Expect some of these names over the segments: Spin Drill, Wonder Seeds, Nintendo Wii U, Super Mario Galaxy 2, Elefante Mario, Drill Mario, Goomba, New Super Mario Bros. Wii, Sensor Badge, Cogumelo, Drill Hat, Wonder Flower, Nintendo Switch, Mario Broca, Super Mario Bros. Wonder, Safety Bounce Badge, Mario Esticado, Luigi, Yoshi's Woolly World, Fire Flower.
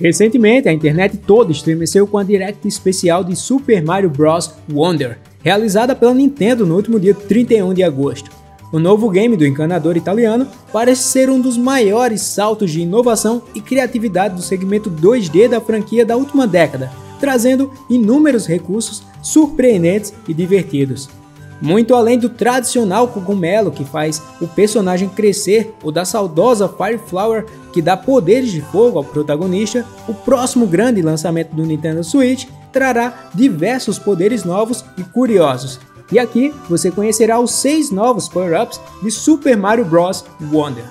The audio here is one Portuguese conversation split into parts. Recentemente, a internet toda estremeceu com a Direct especial de Super Mario Bros. Wonder, realizada pela Nintendo no último dia 31 de agosto. O novo game do encanador italiano parece ser um dos maiores saltos de inovação e criatividade do segmento 2D da franquia da última década, trazendo inúmeros recursos surpreendentes e divertidos. Muito além do tradicional cogumelo que faz o personagem crescer ou da saudosa Fire Flower que dá poderes de fogo ao protagonista, o próximo grande lançamento do Nintendo Switch trará diversos poderes novos e curiosos. E aqui você conhecerá os 6 novos power-ups de Super Mario Bros. Wonder.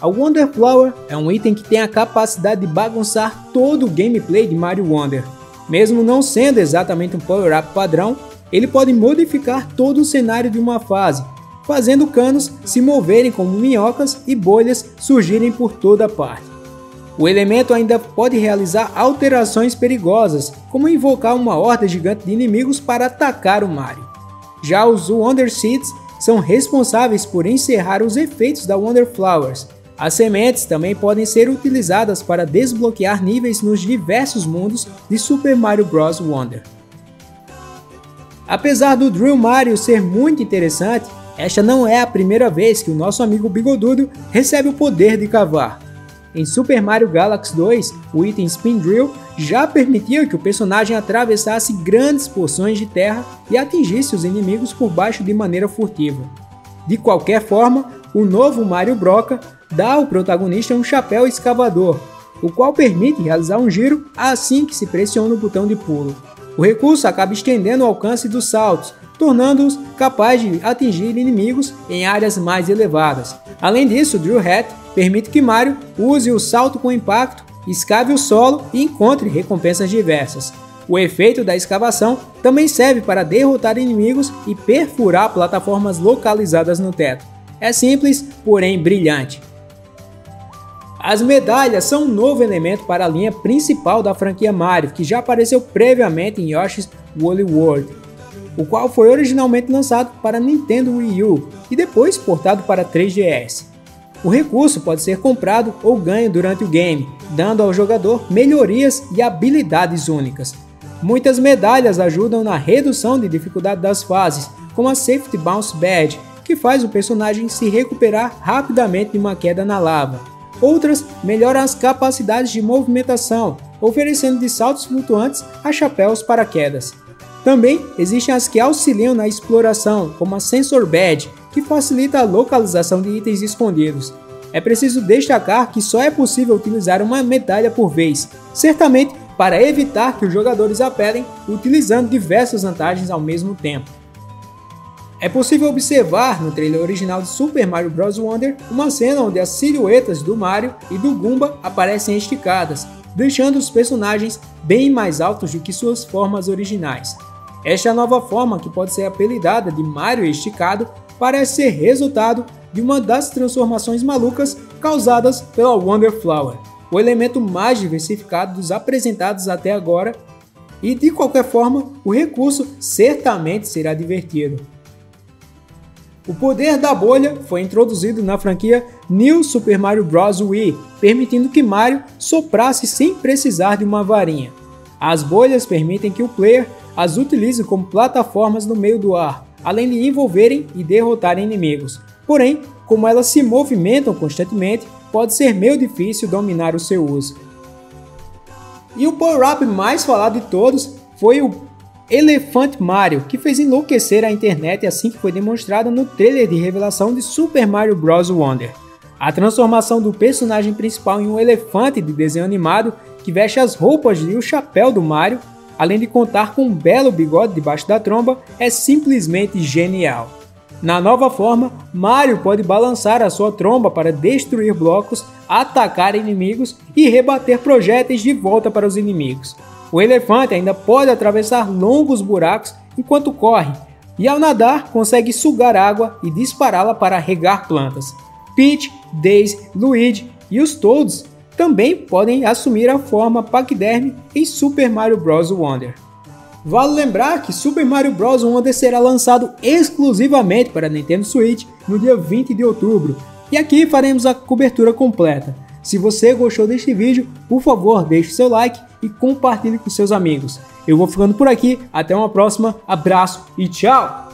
A Wonder Flower é um item que tem a capacidade de bagunçar todo o gameplay de Mario Wonder. Mesmo não sendo exatamente um power-up padrão, ele pode modificar todo o cenário de uma fase, fazendo canos se moverem como minhocas e bolhas surgirem por toda parte. O elemento ainda pode realizar alterações perigosas, como invocar uma horda gigante de inimigos para atacar o Mario. Já os Wonder Seeds são responsáveis por encerrar os efeitos da Wonder Flowers. As sementes também podem ser utilizadas para desbloquear níveis nos diversos mundos de Super Mario Bros. Wonder. Apesar do Drill Mario ser muito interessante, esta não é a primeira vez que o nosso amigo bigodudo recebe o poder de cavar. Em Super Mario Galaxy 2, o item Spin Drill já permitia que o personagem atravessasse grandes porções de terra e atingisse os inimigos por baixo de maneira furtiva. De qualquer forma, o novo Mario Broca dá ao protagonista um chapéu escavador, o qual permite realizar um giro assim que se pressiona o botão de pulo. O recurso acaba estendendo o alcance dos saltos, tornando-os capazes de atingir inimigos em áreas mais elevadas. Além disso, o Drill Hat permite que Mario use o salto com impacto, escave o solo e encontre recompensas diversas. O efeito da escavação também serve para derrotar inimigos e perfurar plataformas localizadas no teto. É simples, porém brilhante. As medalhas são um novo elemento para a linha principal da franquia Mario, que já apareceu previamente em Yoshi's Woolly World, o qual foi originalmente lançado para Nintendo Wii U e depois portado para 3DS. O recurso pode ser comprado ou ganho durante o game, dando ao jogador melhorias e habilidades únicas. Muitas medalhas ajudam na redução de dificuldade das fases, como a Safety Bounce Badge, que faz o personagem se recuperar rapidamente de uma queda na lava. Outras melhoram as capacidades de movimentação, oferecendo de saltos flutuantes a chapéus para quedas. Também existem as que auxiliam na exploração, como a Sensor Badge, que facilita a localização de itens escondidos. É preciso destacar que só é possível utilizar uma medalha por vez, certamente para evitar que os jogadores apelem utilizando diversas vantagens ao mesmo tempo. É possível observar no trailer original de Super Mario Bros. Wonder uma cena onde as silhuetas do Mario e do Goomba aparecem esticadas, deixando os personagens bem mais altos do que suas formas originais. Esta nova forma, que pode ser apelidada de Mario Esticado, parece ser resultado de uma das transformações malucas causadas pela Wonder Flower, o elemento mais diversificado dos apresentados até agora, e de qualquer forma, o recurso certamente será divertido. O poder da bolha foi introduzido na franquia New Super Mario Bros. Wii, permitindo que Mario soprasse sem precisar de uma varinha. As bolhas permitem que o player as utilize como plataformas no meio do ar, além de envolverem e derrotarem inimigos. Porém, como elas se movimentam constantemente, pode ser meio difícil dominar o seu uso. E o power-up mais falado de todos foi o Elefante Mario, que fez enlouquecer a internet assim que foi demonstrada no trailer de revelação de Super Mario Bros. Wonder. A transformação do personagem principal em um elefante de desenho animado, que veste as roupas e o chapéu do Mario, além de contar com um belo bigode debaixo da tromba, é simplesmente genial. Na nova forma, Mario pode balançar a sua tromba para destruir blocos, atacar inimigos e rebater projéteis de volta para os inimigos. O elefante ainda pode atravessar longos buracos enquanto corre, e ao nadar consegue sugar água e dispará-la para regar plantas. Peach, Daisy, Luigi e os Toads também podem assumir a forma paquiderme em Super Mario Bros. Wonder. Vale lembrar que Super Mario Bros. Wonder será lançado exclusivamente para Nintendo Switch no dia 20 de outubro, e aqui faremos a cobertura completa. Se você gostou deste vídeo, por favor, deixe seu like e compartilhe com seus amigos. Eu vou ficando por aqui, até uma próxima, abraço e tchau!